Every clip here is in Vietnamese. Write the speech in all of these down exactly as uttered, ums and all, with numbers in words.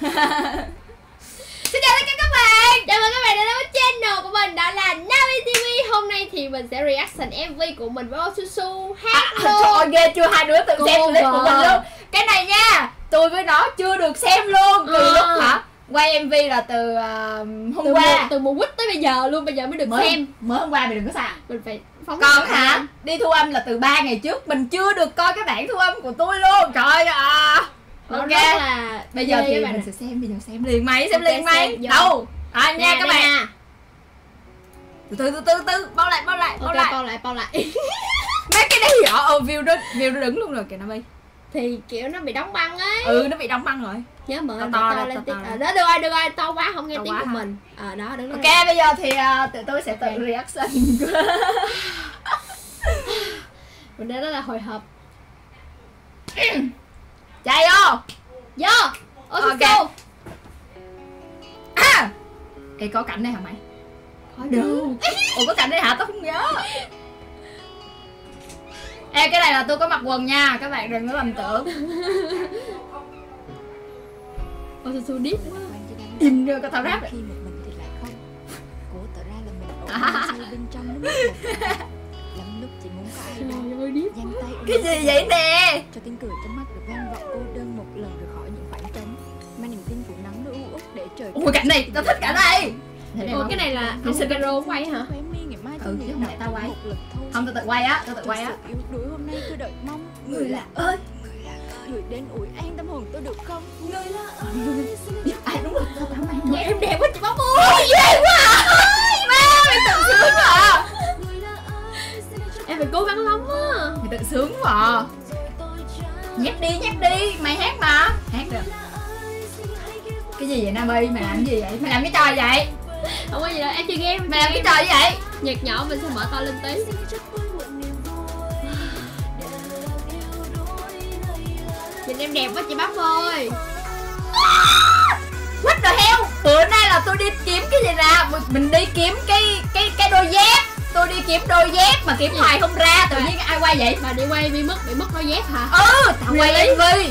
Xin chào tất cả các bạn, chào mừng các bạn đã đến với channel của mình, đó là Nabee ti vi. Hôm nay thì mình sẽ reaction em vê của mình với Osusu hát à, luôn. Trời ơi, ghê chưa, hai đứa tự cô xem clip của mình luôn. Cái này nha, tôi với nó chưa được xem luôn từ à. lúc hả? Quay em vê là từ uh, hôm từ qua một, từ mùa quýt tới bây giờ luôn, bây giờ mới được mới, xem. Mới hôm qua mình đừng có xàm, mình phải phóng. Còn hả, em. đi thu âm là từ ba ngày trước, mình chưa được coi cái bản thu âm của tôi luôn. Trời ơi. Ok, là bây giờ thì mình sẽ xem, bây giờ xem liền máy, xem okay, liền máy. Đâu? À nha nè, các nè, bạn. Nè. Từ từ từ từ từ, bao lại, bao lại, bao okay, lại. Bao lại, bao lại. Mấy cái đấy dở, ờ view nó, view nó đứng luôn rồi kìa nó bay. Thì kiểu nó bị đóng băng ấy. Ừ, nó bị đóng băng rồi. Nhớ mở to, to, to lên tiếng. À, đó được rồi, được rồi, to quá không nghe tiếng của mình. Ờ đó, đứng lên. Ok, bây giờ thì tụi tôi sẽ tự reaction. Mình đã rất là hồi hộp. Chạy vô. Vô. Osusu. Okay. À. Ê, có cảnh đây hả mày? Có đâu. Ủa có cảnh đây hả? Tao không nhớ. Ê, cái này là tôi có mặc quần nha, các bạn đừng có lầm tưởng. Osusu deep quá. Im rồi, có tao rap. Khi một mình thì lại không. Cố tỏ ra là mình bên trong nó lắm lúc chỉ muốn có ai giang tay. Cái gì vậy nè? Cho tiếng cười trong mắt. Ôi cảnh này, tao thích cảnh này. Ủa cái này là Siro quay hả? Ừ chứ không phải tao quay. Không, tao tự quay á, tao tự quay á. Yếu đuối hôm nay tôi đợi mong người lạ ơi, người lạ ơi đến ủi an tâm hồn tôi được không? Người lạ ơi. Ai đúng rồi, tao cảm ơn. Em đẹp quá chị bóng ơi. Ghê quá. Ba mày tự sướng mà. Em phải cố gắng lắm á. Mày tự sướng mà. Nhét đi, nhét đi, mày hát mà. Hát được. Cái gì vậy Nabee? Mày làm cái gì vậy? Mày làm cái trò vậy? Không có gì đâu, em chơi game. Mày làm cái trò gì vậy? Nhạc nhỏ mình sẽ mở to lên tí. Nhìn em đẹp quá chị Bắp ơi. What the hell? Bữa nay là tôi đi kiếm cái gì ra? Mình đi kiếm cái cái cái đôi dép. Tôi đi kiếm đôi dép mà kiếm hoài không ra. Tự nhiên ai quay vậy? Mà đi quay bị mất, bị mất đôi dép hả? Ừ, tao quay em vê.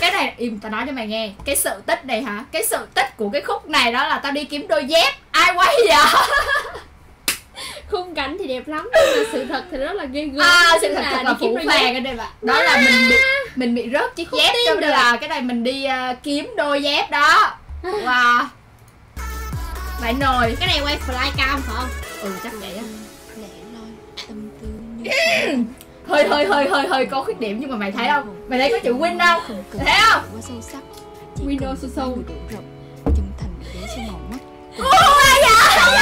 Cái này im, tao nói cho mày nghe, cái sự tích này hả, cái sự tích của cái khúc này đó là tao đi kiếm đôi dép, ai quay vậy? Khung cảnh thì đẹp lắm nhưng mà sự thật thì rất là ghê gớm. À, sự thật là, là phủ phàng ở đây bạn. Đó là mình bị mình bị rớt chiếc dép, cho nên là cái này mình đi uh, kiếm đôi dép đó. Wow. Bạn nồi, cái này quay fly cam phải không? Ừ chắc vậy á. Hơi hơi hơi hơi hơi có khuyết điểm nhưng mà mày thấy không? Mày thấy có chữ win đâu? Mày thấy không? Win Osusu. Ủa ai vậy?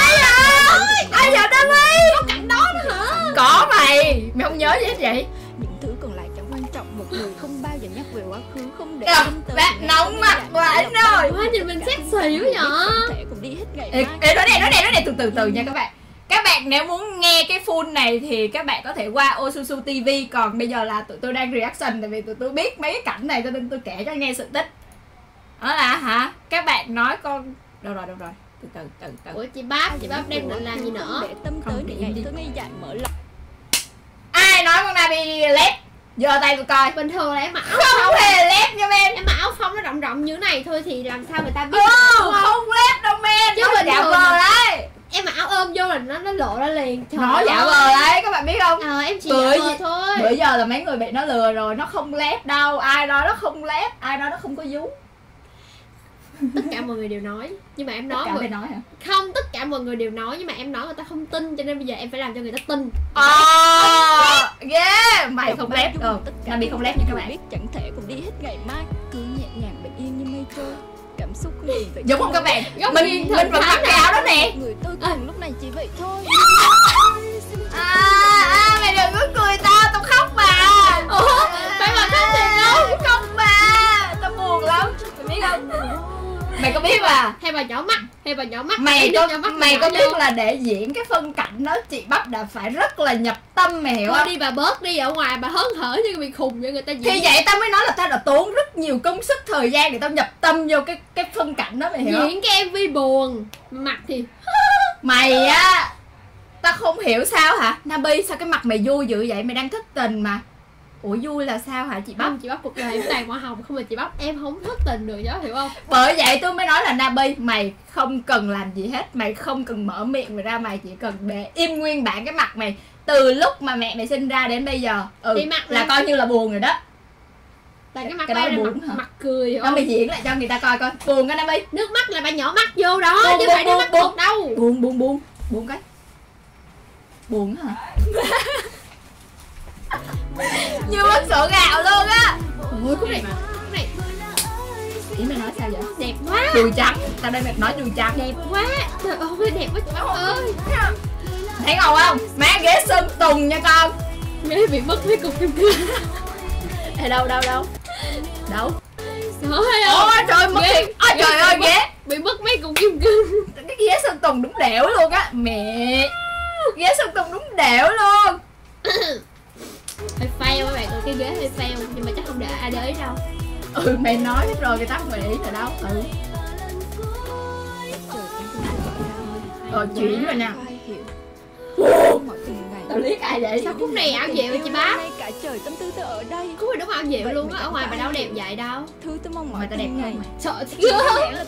Ai vậy? Ai vậy Đa Ly? Có cảnh đó nữa hả? Có mày. Mày không nhớ gì hết vậy? Những thứ còn lại chẳng quan trọng, một người không bao giờ nhắc về quá khứ, không để tâm tư. Bác nóng mặt quá rồi. Quá nhìn mình sexy quá nhở. Ê ê nói này nói này nói này từ từ từ nha các bạn. Các bạn nếu muốn nghe cái full này thì các bạn có thể qua Osusu ti vi. Còn bây giờ là tụi tôi đang reaction, tại vì tụi tôi biết mấy cái cảnh này cho nên tôi kể cho nghe sự tích. Đó là hả? Các bạn nói con... Đâu rồi, đâu rồi. Từ từ, từ từ. Ủa chị Báp, chị Báp đem định làm gì nữa? Để tâm tới để ngày tôi mới dạy mở lòng. Ai nói con này bị lép? Giơ tay tôi coi. Bình thường là em mặc áo không hề lép nha em. Em mặc áo phong nó rộng rộng như thế này thôi thì làm sao người ta biết? Ừ, không lép đâu men. Chứ bình thường đấy. Em mặc áo ôm vô là nó nó lộ ra liền. Trời nó dạo vờ đấy, các bạn biết không? Ờ à, em chỉ dạo vờ thôi. Bữa giờ là mấy người bị nó lừa rồi, nó không lép đâu. Ai nói nó không lép, ai nói nó không có vú. Tất cả mọi người đều nói. Nhưng mà em nói tất cả người... nói hả? Không, tất cả mọi người đều nói. Nhưng mà em nói người ta không tin. Cho nên bây giờ em phải làm cho người ta tin. Ờ à, yeah. Mày không lép, ừ làm đi không lép nha các bạn. Biết chẳng thể cũng đi hết ngày mai. Cứ nhẹ nhàng bình yên như mây trôi. Cảm xúc của mình vậy giống không các bạn? Mình mình vẫn mặc cái áo đó nè. Người tôi cùng lúc này chỉ vậy thôi. À, à mày đừng có cười tao, tao khóc mà. Ủa mày mà khóc thì đâu? Không mà, tao buồn lắm. Mày biết không? Mày có biết mà? Hay bà nhỏ mắt, hay bà nhỏ mắt. Mày có mày, mày có biết là để diễn cái phân cảnh đó chị Bắp đã phải rất là nhập tâm, mày hiểu không? Đi bà bớt đi ở ngoài bà hớn hở như bị khùng vậy người ta diễn. Thì vậy tao mới nói là tao đã tốn rất nhiều công sức thời gian để tao nhập tâm vô cái cái phân cảnh đó, mày hiểu không? Diễn cái em vê buồn, mặt thì mày á, tao không hiểu sao hả? Nabee sao cái mặt mày vui dữ vậy? Mày đang thất tình mà. Ủa vui là sao hả chị Bắp? Chị Bắp cuộc đời của Đàn Hoa Hồng không mà chị Bắp, em không thất tình được đó, hiểu không? Bởi vậy tôi mới nói là Nabee, mày không cần làm gì hết, mày không cần mở miệng mày ra, mày chỉ cần để im nguyên bản cái mặt mày từ lúc mà mẹ mày sinh ra đến bây giờ. Ừ, thì mặt là coi như là buồn rồi đó. Tại cái mặt cái đó buồn mặt, mặt cười không? Nó mày diễn lại cho người ta coi coi. Buồn cái Nabee. Nước mắt là bà nhỏ mắt vô đó buồn, chứ buồn, phải buồn, nước mắt buồn đâu. Buồn buồn buồn. Buồn cái. Buồn hả? Như mất sổ gạo luôn á. Ôi khúc này mà. Khúc này. Ý mày nói sao vậy? Đẹp quá. Đùi trắng. Tao đây mày nói đùi trắng. Đẹp quá. Trời ơi đẹp quá chị Bắp ơi. Thấy ngầu không? Má ghế Sơn Tùng nha con. Mẹ bị mất mấy cục kim cương. Ê đâu đâu đâu. Đâu? Trời ơi. Ôi trời mất. Ôi trời ơi ghế. Bị mất mấy cục kim cương. Cái ghế Sơn Tùng đúng đẻo luôn á. Mẹ. Ghế Sơn Tùng đúng đẻo luôn. Hơi fail các bạn, cái ghế hơi fail nhưng mà chắc không để ai để ý đâu. Ừ mày nói hết rồi, người ta không để ý rồi đâu. Ừ. Rồi chuyển rồi nè. Tao liếc ai vậy? Sao khúc này ảo diệu chị Bá? Cả trời tâm tư tôi ở đây. Khúc này đúng ảo diệu luôn á, ở ngoài bà đâu đẹp vậy đâu. Thứ tôi mong mỏi ta đẹp này. Sợ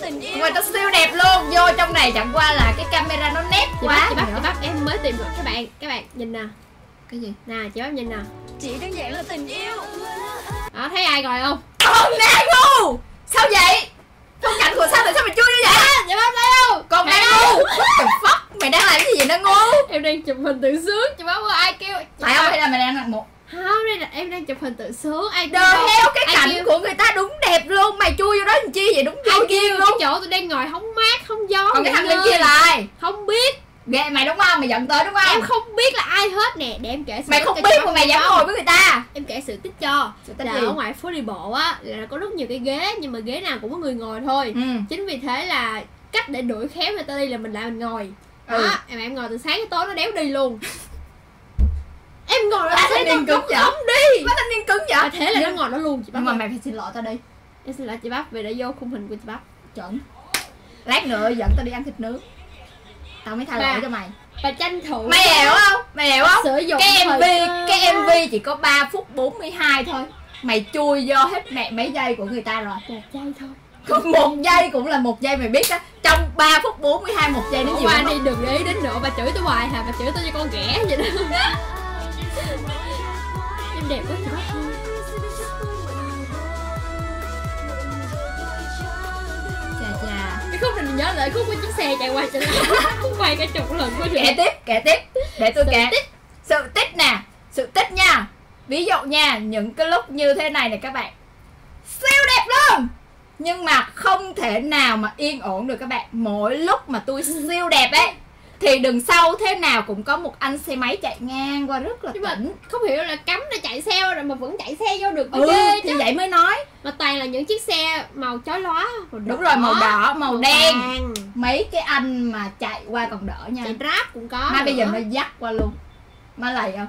tình yêu. Ngoài ta siêu đẹp luôn, vô trong này chẳng qua là cái camera nó nét quá. Chị Bá, chị Bá em mới tìm được các bạn, các bạn nhìn nè. Cái gì? Nè chị Bắp nhìn nè. Chỉ đơn giản là tình yêu. Đó thấy ai rồi không? Ngưng Na Ngu. Sao vậy? Phong cảnh của sao tại sao mày chui như vậy? À, chị Bắp đâu? Còn Na Ngu. Mày đang làm cái gì vậy Na Ngu? Em đang chụp hình tự sướng. Chị Bắp ơi ai kêu? Phải không? Hay là mày đang làm một? Không, đây là em đang chụp hình tự sướng. Ai kêu? Heo cái ai cảnh kêu? Của người ta đúng đẹp luôn. Mày chui vô đó làm chi vậy? Đúng vô duyên luôn. Cái chỗ tôi đang ngồi không mát, không gió. Còn cái thằng bên kia là ai? Không biết. Ghê mày đúng không? Mày giận tới đúng không? Em không biết là ai hết nè, để em kể sự. Mày không biết mà mày dám ngồi với người ta. Em kể sự tích cho. Sự tích là gì? Ở ngoài phố đi bộ á là có rất nhiều cái ghế nhưng mà ghế nào cũng có người ngồi thôi. Ừ. Chính vì thế là cách để đuổi khéo người ta đi là mình lại mình ngồi. Đó, ừ. em em ngồi từ sáng tới tối nó đéo đi luôn. Em ngồi là thấy cứng cứng không đi. Quá thanh niên cứng vậy. Và thế là nó ngồi nó luôn chị Bắp. Nhưng mà mày phải xin lỗi tao đi. Em xin lỗi chị Bắp vì đã vô khung hình của chị Bắp. Chuẩn. Lát nữa dẫn tao đi ăn thịt nướng. Tao mới thay đổi cho mày. Bà tranh thủ. Mày hiểu không? Mày hiểu không? Sử dụng cái em vê, cái em vê chỉ có ba phút bốn mươi hai thôi. Mày chui vô hết mẹ mấy giây của người ta rồi. Một giây thôi. Còn một giây cũng là một giây mày biết đó. Trong ba phút bốn mươi hai một giây nó nhiều quá. Đi đừng để ý đến nữa, bà chửi tôi hoài hả? Bà chửi tôi như con ghẻ vậy đó. Em đẹp quá chị Bắp. Khúc này mình nhớ lại khúc của chiếc xe chạy qua chạy lại quay cả chục lần quá. Kể tiếp, kể tiếp để tôi kể. Sự tích nè, sự tích nha. Ví dụ nha, những cái lúc như thế này này các bạn, siêu đẹp luôn. Nhưng mà không thể nào mà yên ổn được các bạn. Mỗi lúc mà tôi siêu đẹp ấy thì đằng sau thế nào cũng có một anh xe máy chạy ngang qua rất là tỉnh. Không hiểu là cấm để chạy xe rồi mà vẫn chạy xe vô được. Ừ, ghê thì chứ. Vậy mới nói. Mà toàn là những chiếc xe màu chói lóa. Màu đúng rồi, màu đỏ, màu, màu đen vàng. Mấy cái anh mà chạy qua còn đỡ nha. Chạy Grab cũng có. Mà bây giờ nó dắt qua luôn. Má lầy không?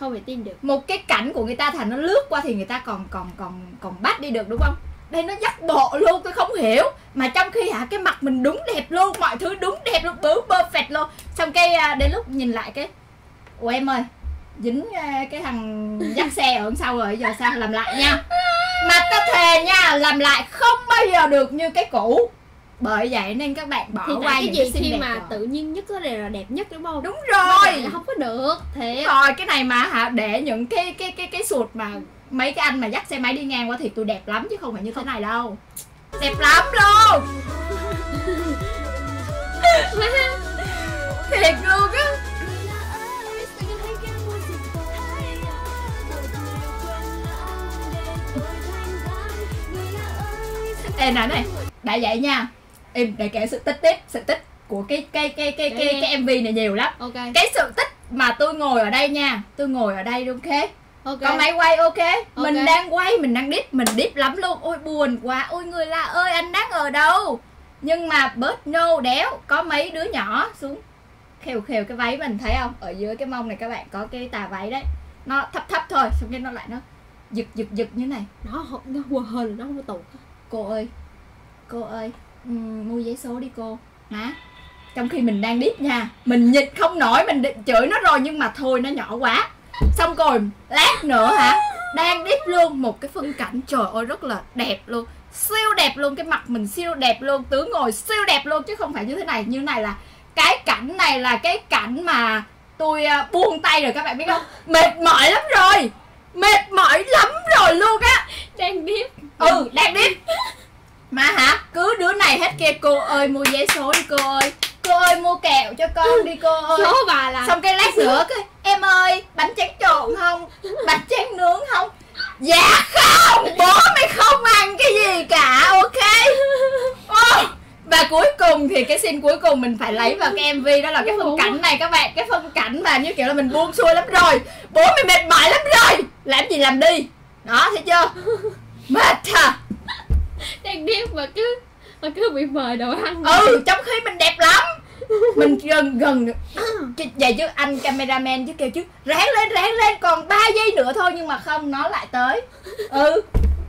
Không thể tin được. Một cái cảnh của người ta thành nó lướt qua thì người ta còn còn còn còn bắt đi được đúng không? Đây nó dắt bộ luôn, tôi không hiểu. Mà trong khi hả cái mặt mình đúng đẹp luôn, mọi thứ đúng đẹp luôn, bướu perfect luôn. Xong cái đến lúc nhìn lại cái ủa em ơi, dính cái thằng dắt xe ở sau rồi, giờ sao làm lại nha. Mà ta thề nha, làm lại không bao giờ được như cái cũ. Bởi vậy nên các bạn bỏ thì qua cái những gì cái khi mà rồi. Tự nhiên nhất đó đều là đẹp nhất đúng không? Đúng rồi, là không có được thiệt. Rồi cái này mà hả để những cái cái cái cái sụt mà mấy cái anh mà dắt xe máy đi ngang qua thì tôi đẹp lắm chứ không phải như thế này đâu. Đẹp lắm luôn. Thiệt luôn á. Ê này này, đã vậy nha. Em để kể sự tích tiếp, sự tích của cái cái cái cái cái, cái, cái em vê này nhiều lắm. Okay. Cái sự tích mà tôi ngồi ở đây nha, tôi ngồi ở đây luôn khế. Okay. Còn mày quay ok. Okay, mình đang quay, mình đang deep, mình deep lắm luôn. Ôi buồn quá, ôi người lạ ơi anh đang ở đâu. Nhưng mà bớt nô đéo, có mấy đứa nhỏ xuống khều khều cái váy mình thấy không? Ở dưới cái mông này các bạn có cái tà váy đấy. Nó thấp thấp thôi, xong cái nó lại nó giật giật giật như này. Nó nó quờ hình, nó không có tụt. Cô ơi, cô ơi, um, mua giấy số đi cô. Hả? Trong khi mình đang deep nha, mình nhịn không nổi, mình định chửi nó rồi nhưng mà thôi nó nhỏ quá. Xong rồi lát nữa hả đang đít luôn một cái phân cảnh trời ơi rất là đẹp luôn, siêu đẹp luôn, cái mặt mình siêu đẹp luôn, tướng ngồi siêu đẹp luôn, chứ không phải như thế này. Như này là cái cảnh này là cái cảnh mà tôi buông tay rồi các bạn biết không, mệt mỏi lắm rồi, mệt mỏi lắm rồi luôn á, đang điếp, ừ đang điếp mà hả, cứ đứa này hết kia cô ơi mua vé số đi cô ơi, cô ơi mua kẹo cho con đi cô ơi, số bà là xong cái lát nữa cái em ơi bánh tráng trộn không, bánh tráng nướng không, dạ không, bố mày không ăn cái gì cả, ok. Oh. Và cuối cùng thì cái scene cuối cùng mình phải lấy vào cái em vê đó là cái phân cảnh này các bạn. Cái phân cảnh mà như kiểu là mình buông xuôi lắm rồi, bố mày mệt mỏi lắm rồi, làm gì làm đi. Đó, thấy chưa? Mệt à. Đang điếc mà cứ mà cứ bị mời đồ ăn. Ừ, trong khi mình đẹp lắm. Mình gần gần vậy chứ anh cameraman chứ kêu chứ ráng lên ráng lên còn ba giây nữa thôi, nhưng mà không, nó lại tới. Ừ,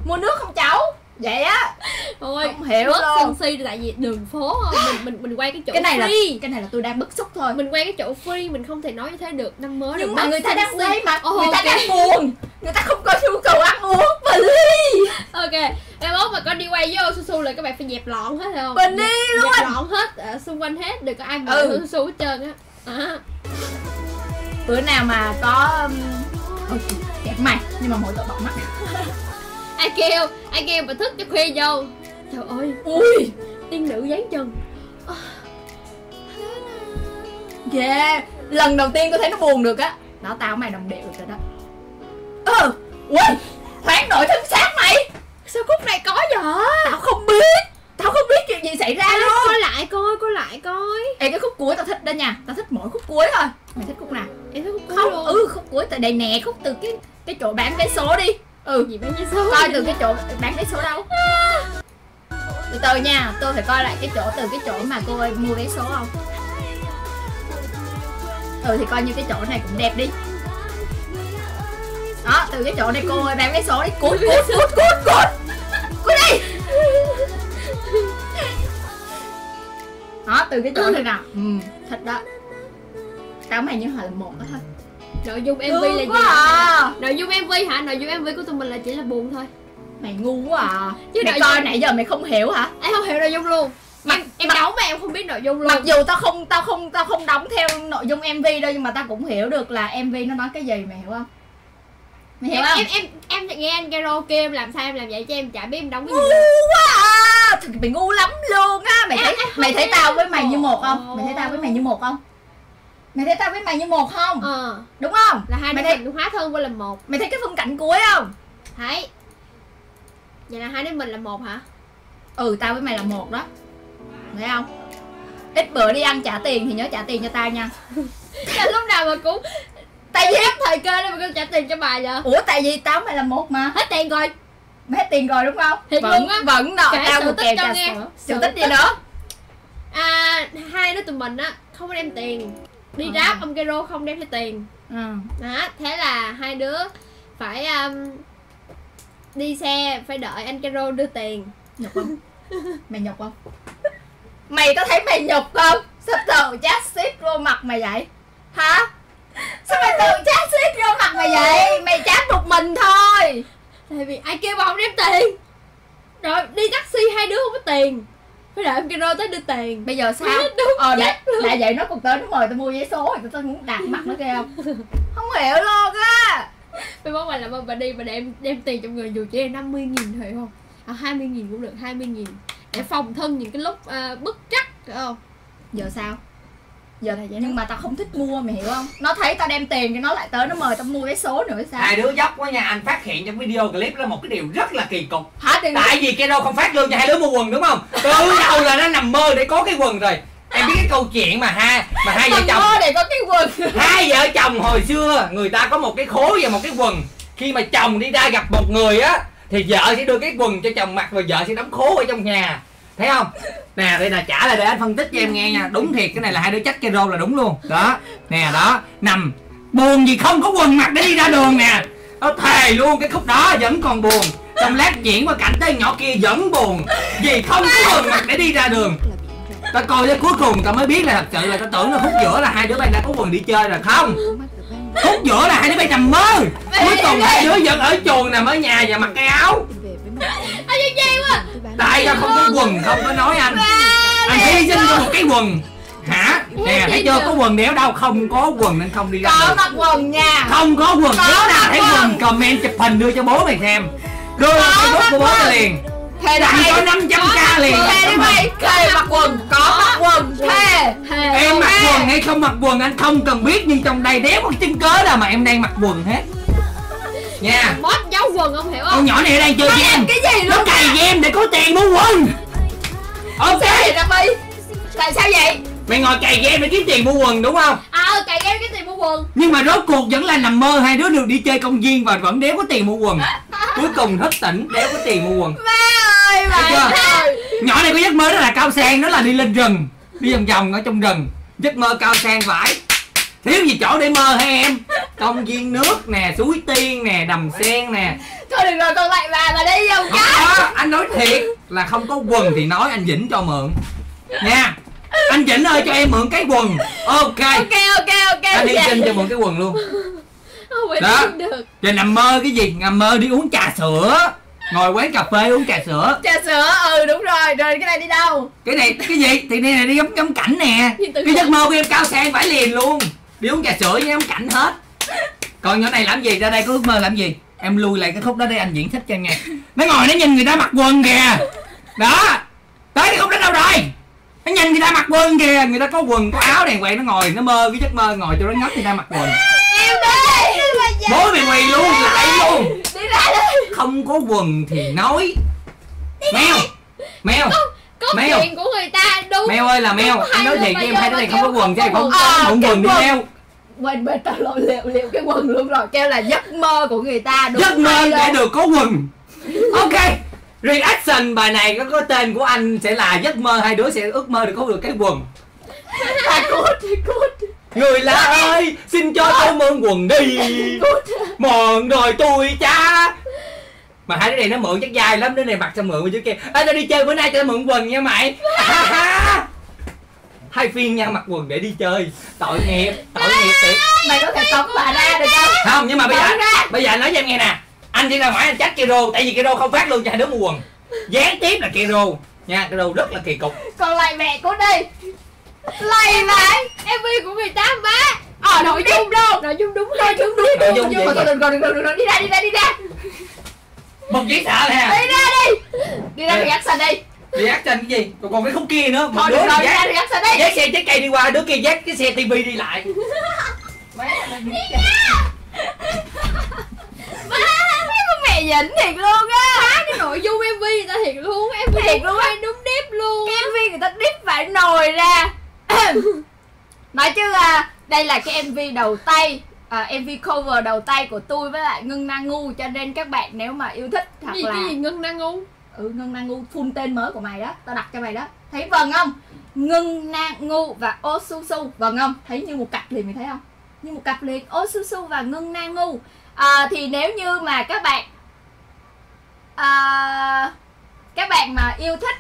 mua nước không cháu? Vậy á. Ôi, không hiểu luôn. Sân si tại vì đường phố không? Mình mình mình quay cái chỗ cái này free. Là cái này là tôi đang bức xúc thôi. Mình quay cái chỗ free mình không thể nói như thế được, năm mới nhưng mà người ta đang quay mà oh, người okay. ta đang buồn, người ta không có nhu cầu ăn uống. Please. Ok, em ốp mà có đi quay với Osusu là các bạn phải dẹp lọn hết không? Bình đi luôn. Dẹp lọn hết à, xung quanh hết, đừng có ai mà ừ. Osusu hết trơn á. À. Bữa nào mà có ừ, đẹp mày nhưng mà mỗi tội bọn mắt. Ai kêu, ai kêu bà thức cho khuya vô. Trời ơi, ui, tiên nữ dán chân. Yeah, lần đầu tiên tôi thấy nó buồn được á. Đó, tao mày đồng điệu rồi đó. Ờ, ui, thoáng nội thân xác mày. Sao khúc này có vậy? Tao không biết, tao không biết chuyện gì xảy ra à, luôn. Coi lại coi, coi lại coi. Ê, cái khúc cuối tao thích đó nha, tao thích mỗi khúc cuối thôi. Mày thích khúc nào? Em thích khúc cuối không, luôn. Ừ, khúc cuối tại đây nè, khúc từ cái cái chỗ bán vé số đi. Ừ, gì bán vé số? Coi từ cái chỗ bán vé số đâu? Từ từ nha, tôi phải coi lại cái chỗ từ cái chỗ mà cô ơi mua vé số không? Ừ thì coi như cái chỗ này cũng đẹp đi. Đó, từ cái chỗ này cô ơi bán vé số đi, cút cút cút cút cút. Cút đi. Đó, từ cái chỗ này nè. Ừ, thật đó. Tao mày như hồi là một đó thôi. Nội dung em vê là gì? À. Nội dung em vê hả? Nội dung em vê của tụi mình là chỉ là buồn thôi. Mày ngu quá à. Chứ mày coi dung... nãy giờ mày không hiểu hả? Em không hiểu nội dung luôn. Em em đấu mà em không biết nội dung luôn. Mặc dù tao không tao không tao không đóng theo nội dung em vê đâu, nhưng mà tao cũng hiểu được là em vê nó nói cái gì, mày hiểu không? Mày hiểu em, không? Em em em, em nghe anh Kiero kêu em làm sao em làm vậy chứ em chả biết em đóng cái gì. Ngu quá à. Thật mày ngu lắm luôn á. Mày à, thấy mày thấy tao với mày như một không? Mày thấy tao với mày như một không? Mày thấy tao với mày như một không? Ờ. Đúng không? Là hai đứa thấy... mình hóa thân qua làm một. Mày thấy cái phân cảnh cuối không? Thấy. Vậy là hai đứa mình là một hả? Ừ, tao với mày là một đó. Thấy không? Ít bữa đi ăn trả tiền thì nhớ trả tiền cho tao nha. Lúc nào mà cũng tại vì thời cơ nên mà cứ trả tiền cho bà vậy. Ủa tại vì tao mày là một mà. Hết tiền rồi. Mày hết tiền rồi đúng không? Thiệt vẫn á. Vẫn nợ tao một kèo trà sữa. Sự tích gì nữa? À, hai đứa tụi mình á không có đem tiền. Đi à. Ráp ông Kiero không đem lấy tiền. Ừ. Đó, thế là hai đứa phải um, đi xe phải đợi anh Kiero đưa tiền. Nhục không? Mày nhục không? Mày có thấy mày nhục không? Sao tự chát shit vô mặt mày vậy? Hả? Sao mày tự chát shit vô mặt mày vậy? Mày chát một mình thôi. Tại vì ai kêu mà không đem tiền. Rồi đi taxi hai đứa không có tiền. Phải đợi em Kiero tới đưa tiền. Bây giờ sao? Ờ đã, đã vậy nó còn tới nó mời tao mua vé số rồi tao tao muốn đạp mặt nó kìa không? Không hiểu luôn á. Mày bố mày làm ơn bà đi bà đem đem tiền cho người dù chỉ là năm mươi nghìn thôi không? À hai mươi nghìn cũng được, hai mươi nghìn. Để phòng thân những cái lúc uh, bất trắc phải không? Giờ sao? Giờ là vậy nhưng mà tao không thích mua mày hiểu không? Nó thấy tao đem tiền thì nó lại tới nó mời tao mua vé số nữa sao? Hai đứa dốc quá nha, anh phát hiện trong video clip là một cái điều rất là kỳ cục. Hả, tiền tại vì Kiero không phát lương cho hai đứa mua quần đúng không? Từ đầu là nó nằm mơ để có cái quần rồi. Em biết cái câu chuyện mà ha, mà hai vợ chồng mơ để có cái quần. Hai vợ chồng hồi xưa người ta có một cái khố và một cái quần. Khi mà chồng đi ra gặp một người á thì vợ sẽ đưa cái quần cho chồng mặc và vợ sẽ đóng khố ở trong nhà. Thấy không? Nè đây là trả lại để anh phân tích cho em nghe nha. Đúng thiệt, cái này là hai đứa trách Kiero là đúng luôn. Đó, nè đó, nằm buồn gì không có quần mặc để đi ra đường nè. Nó thề luôn cái khúc đó vẫn còn buồn. Trong lát chuyển qua cảnh tới nhỏ kia vẫn buồn vì không có quần mặc để đi ra đường. Tao coi tới cuối cùng tao mới biết là thật sự là tao tưởng là khúc giữa là hai đứa bạn đã có quần đi chơi rồi không. Khúc giữa là hai đứa bay nằm mơ. Cuối cùng hai đứa vẫn ở chuồng, nằm ở nhà và mặc cái áo. Tại sao không có quần, không có nói anh. Anh hy sinh cho một cái quần. Hả? Nè, thấy chưa, có quần đéo đâu, không có quần nên không đi ra. Có mặc quần nha. Không có quần, nếu nào thấy quần comment chụp hình đưa cho bố mày xem. Đưa Facebook của bố mày liền. Thề đặng có năm trăm k liền. Thề mày, thề mặc quần, có mặc quần, thề. Em mặc quần hay không mặc quần anh không cần biết, nhưng trong đây đéo có chứng cớ nào mà em đang mặc quần hết. Nha. Boss giấu quần không hiểu không? Con nhỏ này đang chơi với em. Cái gì luôn? Nó cày với em để có tiền mua quần. Ok. Tại sao vậy? Mày ngồi cày game để kiếm tiền mua quần đúng không? Ờ, cày game kiếm tiền mua quần. Nhưng mà rốt cuộc vẫn là nằm mơ, hai đứa được đi chơi công viên và vẫn đéo có tiền mua quần. Cuối cùng thức tỉnh đéo có tiền mua quần. Má ơi, má ơi. Nhỏ này có giấc mơ đó là cao sang, đó là đi lên rừng, đi vòng vòng ở trong rừng. Giấc mơ cao sang vãi. Thiếu gì chỗ để mơ hay em? Công viên nước nè, suối tiên nè, đầm sen nè. Thôi đừng rồi con lại bà, bà đi vòng cá. Anh nói thiệt là không có quần thì nói anh Vĩnh cho mượn. Nha. Anh Vĩnh ơi cho em mượn cái quần. Ok. Ok ok ok. Anh đi xin cho mượn cái quần luôn. Không đó. Được. Rồi nằm mơ cái gì? Nằm mơ đi uống trà sữa. Ngồi quán cà phê uống trà sữa. Trà sữa, ừ đúng rồi. Rồi cái này đi đâu? Cái này cái gì? Thì đây này đi ngắm ngắm cảnh nè. Cái giấc mơ của em cao sang phải liền luôn. Đi uống trà sữa với ngắm cảnh hết. Còn nhỏ này làm gì? Ra đây có ước mơ làm gì? Em lui lại cái khúc đó đây anh Vĩnh thích cho nghe. Nó ngồi nó nhìn người ta mặc quần kìa. Đó. Tới cái khúc đó đâu rồi? Nó nhìn người ta mặc quần kìa, người ta có quần có áo đàng hoàng, nó ngồi nó mơ cái giấc mơ ngồi cho nó ngất người ta mặc quần. Em đi. Bố mày quỳ luôn lại luôn. Đi ra đi. Không có quần thì nói. Mèo. Mèo. Có mèo. Chuyện của người ta đúng. Mèo ơi là mèo. Anh nói thiệt với em hai đứa này không có quần chứ không có quần đi mèo. Quên bên tao lộ liệu liệu cái quần luôn rồi, kêu là giấc mơ của người ta đúng. Giấc mơ để được có quần. Ok. Reaction bài này có, có tên của anh sẽ là giấc mơ hai đứa sẽ ước mơ được có được cái quần. Người lạ ơi xin cho tôi mượn quần đi, mòn rồi tôi cha. Mà hai đứa này nó mượn chắc dài lắm, đứa này mặc xong mượn với đứa kia. Ê tao đi chơi bữa nay tao mượn quần nha mày. Hai phiên nha mặc quần để đi chơi. Tội nghiệp, tội nghiệp thiệt. Mày có thể tống bà ra được không? Không nhưng mà bây giờ bây giờ nói cho em nghe nè. Anh chỉ là hỏi anh trách Kiero, tại vì Kiero không phát luôn cho hai đứa mua quần. Gián tiếp là Kiero nha, Kiero rất là kỳ cục. Còn lại mẹ của đi. Lại lại em vê của người ta má. Ờ nội dung đâu, nội dung đúng thôi, đúng đúng. Nội dung mà tôi đừng còn đừng đừng đi ra đi ra đi ra. Một chỉ sợ nè. Đi ra đi. Đi ra reaction đi. Reaction cái gì? Còn còn cái khúc kia nữa. Thôi đừng đi ra reaction đi. Dắt xe trái cây đi qua, đứa kia dắt cái xe tivi đi lại. Má nó đi Vĩnh thiệt luôn á. Má cái nội dung em vê người ta thiệt luôn. em vê thiệt luôn á, đúng deep luôn. Cái em vê người ta deep phải nồi ra. Nói chứ à, đây là cái em vê đầu tay à, em vê cover đầu tay của tôi với lại Ngưng Na Ngu. Cho nên các bạn nếu mà yêu thích thật gì, là cái gì Ngưng Na Ngu? Ừ Ngưng Na Ngu full tên mới của mày đó. Tao đặt cho mày đó. Thấy vần không? Ngưng Na Ngu và Osusu. Vần không? Thấy như một cặp liền mày thấy không? Như một cặp liền Osusu và Ngưng Na Ngu à, thì nếu như mà các bạn À, các bạn mà yêu thích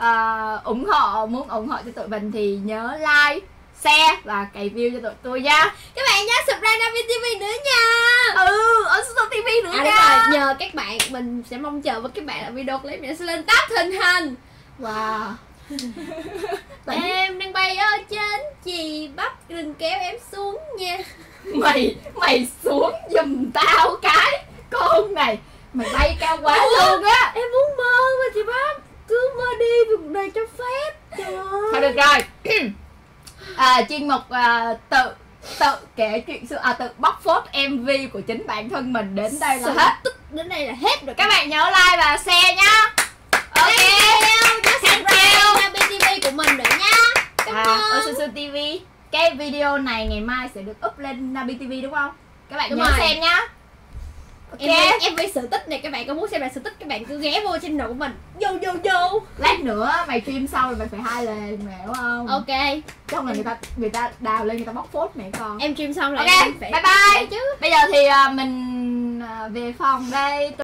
à, ủng hộ muốn ủng hộ cho tụi mình thì nhớ like, share và cày view cho tụi tôi nha. Các bạn nhớ subscribe Nabee ti vi nữa nha. Ừ, ở Siro ti vi nữa à, nha. Rồi, nhờ các bạn mình sẽ mong chờ với các bạn là video clip mình sẽ lên top thịnh hành. Wow. Em đang bay ở trên chì bắp đừng kéo em xuống nha. Mày mày xuống giùm tao cái con này. Mày bay cao quá luôn á. Em muốn mơ mà chị bác. Cứ mơ đi cuộc đời cho phép. Trời ơi. Thôi được rồi. à, Chuyên mục à, tự tự kể chuyện xưa à, tự bóc phốt em vê của chính bản thân mình. Đến đây là hết. Tức đến đây là hết rồi. Các bạn nhớ like và share nhá. Ok. Thank you Nabee ti vi của mình nữa nha. Cảm à, ơn Osusu ti vi. Cái video này ngày mai sẽ được up lên Nabee ti vi đúng không? Các bạn đúng nhớ rồi. Xem nhá. Okay. Em, em vê sự tích này, các bạn có muốn xem lại sự tích các bạn cứ ghé vô channel của mình. Vô vô vô. Lát nữa mày stream sau là mày phải hai lần mẹ đúng không? Ok. Trong là người ta người ta đào lên người ta bóc phốt mẹ con. Em stream xong là okay. Em phải bye bye. Chứ. Bây giờ thì mình về phòng đây.